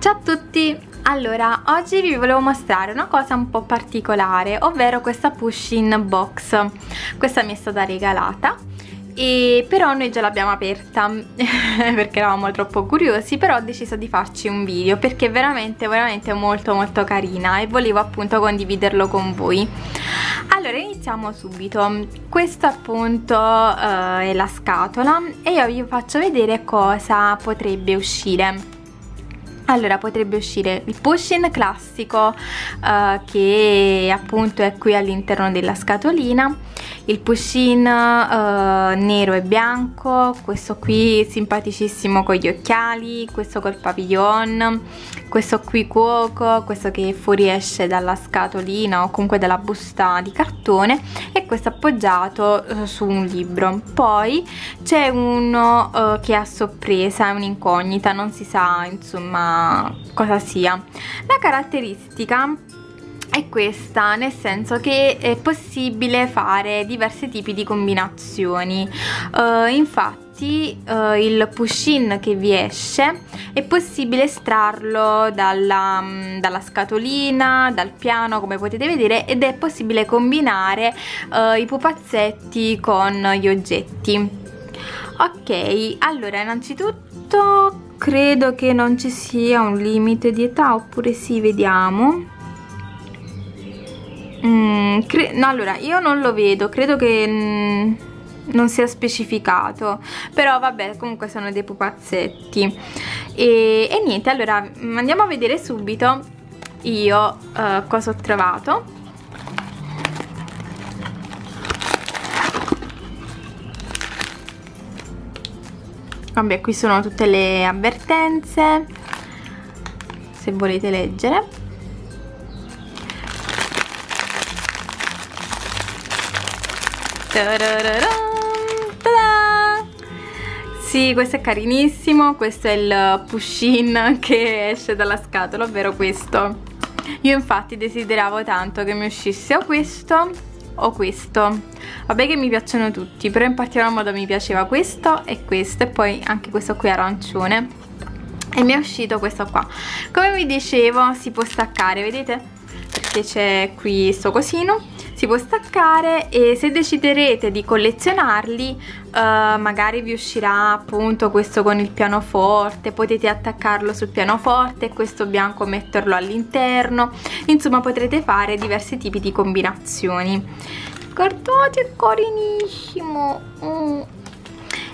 Ciao a tutti! Allora, oggi vi volevo mostrare una cosa un po' particolare, ovvero questa Pusheen Box. Questa mi è stata regalata, e però noi già l'abbiamo aperta perché eravamo troppo curiosi, però ho deciso di farci un video perché è veramente molto carina e volevo appunto condividerlo con voi. Allora, iniziamo subito. Questa appunto è la scatola e io vi faccio vedere cosa potrebbe uscire. Allora, potrebbe uscire il Pusheen classico che appunto è qui all'interno della scatolina, il Pusheen nero e bianco, questo qui simpaticissimo con gli occhiali, questo col pavillon, questo qui cuoco, questo che fuoriesce dalla scatolina o comunque dalla busta di cartone, e questo appoggiato su un libro. Poi c'è uno che è a sorpresa, è un'incognita, non si sa insomma cosa sia. La caratteristica è questa, nel senso che è possibile fare diversi tipi di combinazioni. Infatti il Pusheen che vi esce è possibile estrarlo dalla scatolina, dal piano, come potete vedere, ed è possibile combinare i pupazzetti con gli oggetti. Ok, allora innanzitutto credo che non ci sia un limite di età, oppure sì, vediamo. No, allora, io non lo vedo, credo che non sia specificato, però vabbè, comunque sono dei pupazzetti. E niente, allora andiamo a vedere subito io cosa ho trovato. Vabbè, qui sono tutte le avvertenze, se volete leggere. Ta-da! Sì, questo è carinissimo, questo è il Pusheen che esce dalla scatola, ovvero questo. Io infatti desideravo tanto che mi uscisse o questo o questo. Vabbè che mi piacciono tutti, però in particolar modo mi piaceva questo e poi anche questo qui arancione, e mi è uscito questo qua. Come vi dicevo, si può staccare, vedete? Perché c'è qui sto cosino, si può staccare, e se deciderete di collezionarli magari vi uscirà appunto questo con il pianoforte, potete attaccarlo sul pianoforte, questo bianco metterlo all'interno, insomma potrete fare diversi tipi di combinazioni. Guardate, è carinissimo!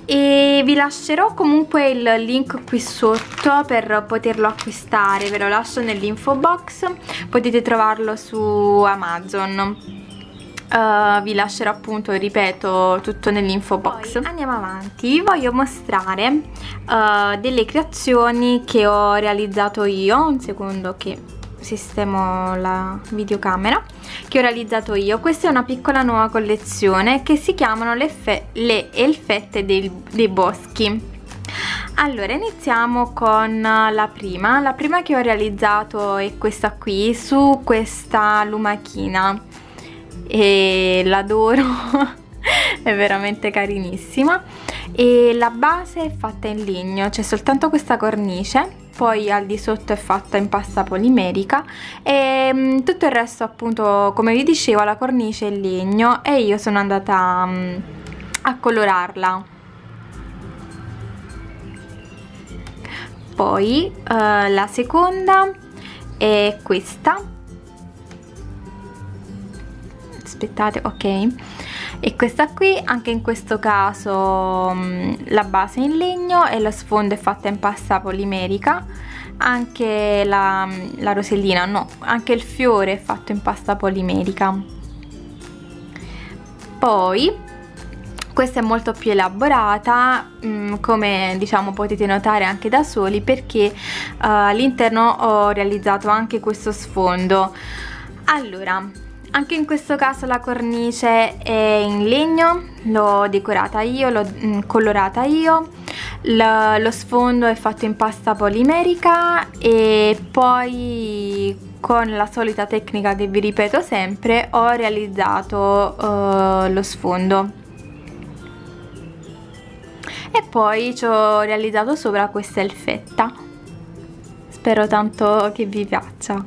E vi lascerò comunque il link qui sotto per poterlo acquistare, ve lo lascio nell'info box, potete trovarlo su Amazon. Vi lascerò appunto, ripeto, tutto nell'info box. Poi andiamo avanti, vi voglio mostrare delle creazioni che ho realizzato io. Un secondo che sistemo la videocamera. Che ho realizzato io, questa è una piccola nuova collezione che si chiamano le elfette dei boschi. Allora, iniziamo con la prima. La prima che ho realizzato è questa qui, su questa lumachina, e l'adoro è veramente carinissima, e la base è fatta in legno, c'è soltanto questa cornice, poi al di sotto è fatta in pasta polimerica e tutto il resto appunto, come vi dicevo, la cornice è in legno e io sono andata a colorarla. Poi la seconda è questa, aspettate, ok, e questa qui anche in questo caso la base è in legno e lo sfondo è fatta in pasta polimerica, anche la rosellina, no, anche il fiore è fatto in pasta polimerica. Poi questa è molto più elaborata, come diciamo potete notare anche da soli, perché all'interno ho realizzato anche questo sfondo. Allora, anche in questo caso la cornice è in legno, l'ho decorata io, l'ho colorata io, lo sfondo è fatto in pasta polimerica, e poi con la solita tecnica che vi ripeto sempre ho realizzato lo sfondo, e poi ci ho realizzato sopra questa elfetta. spero tanto che vi piaccia.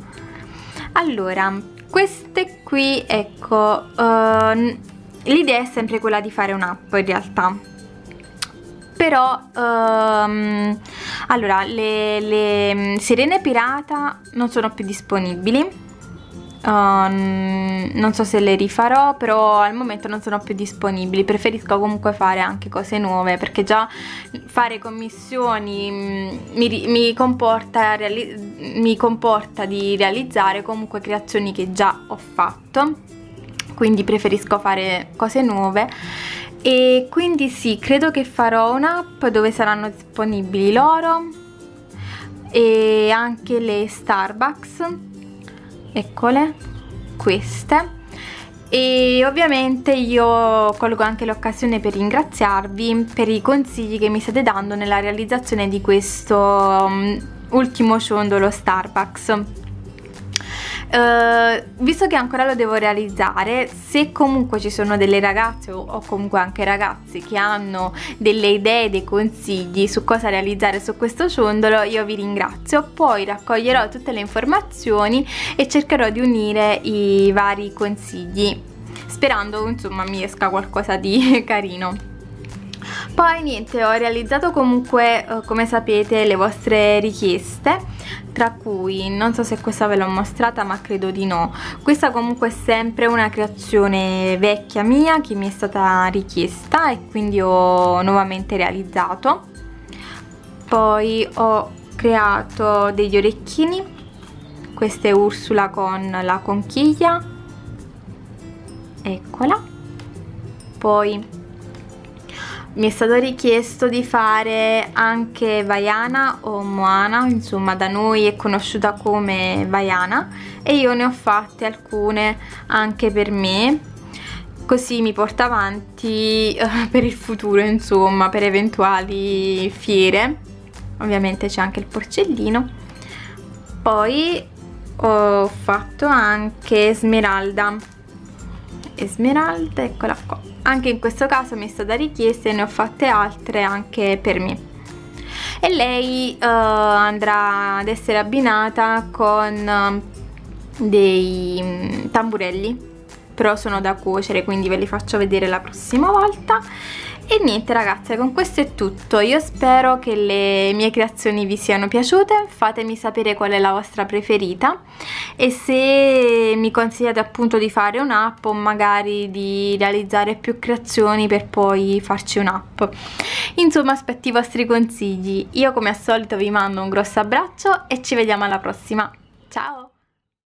Allora, queste qui, ecco, l'idea è sempre quella di fare un'app in realtà, però allora le sirene pirata non sono più disponibili. Non so se le rifarò, però al momento non sono più disponibili. Preferisco comunque fare anche cose nuove, perché già fare commissioni mi comporta di realizzare comunque creazioni che già ho fatto, quindi preferisco fare cose nuove. E quindi sì, credo che farò un'app dove saranno disponibili loro e anche le Starbucks, eccole queste. E ovviamente io colgo anche l'occasione per ringraziarvi per i consigli che mi state dando nella realizzazione di questo ultimo ciondolo Starbucks. Visto che ancora lo devo realizzare, se comunque ci sono delle ragazze o comunque anche ragazzi che hanno delle idee, dei consigli su cosa realizzare su questo ciondolo, io vi ringrazio. Poi raccoglierò tutte le informazioni e cercherò di unire i vari consigli, sperando insomma mi esca qualcosa di carino. Poi niente, ho realizzato comunque, come sapete, le vostre richieste, tra cui, non so se questa ve l'ho mostrata ma credo di no, questa comunque è sempre una creazione vecchia mia che mi è stata richiesta e quindi ho nuovamente realizzato. Poi ho creato degli orecchini, questa è Ursula con la conchiglia, eccola. Poi mi è stato richiesto di fare anche Vaiana o Moana, insomma da noi è conosciuta come Vaiana, e io ne ho fatte alcune anche per me, così mi porto avanti per il futuro, insomma per eventuali fiere. Ovviamente c'è anche il porcellino. Poi ho fatto anche Esmeralda, eccola qua. Anche in questo caso mi è stata richiesta e ne ho fatte altre anche per me, e lei andrà ad essere abbinata con dei tamburelli, però sono da cuocere, quindi ve li faccio vedere la prossima volta. E niente ragazze, con questo è tutto. Io spero che le mie creazioni vi siano piaciute, fatemi sapere qual è la vostra preferita e se mi consigliate appunto di fare un'app o magari di realizzare più creazioni per poi farci un'app. Insomma, aspetto i vostri consigli. Io come al solito vi mando un grosso abbraccio e ci vediamo alla prossima. Ciao!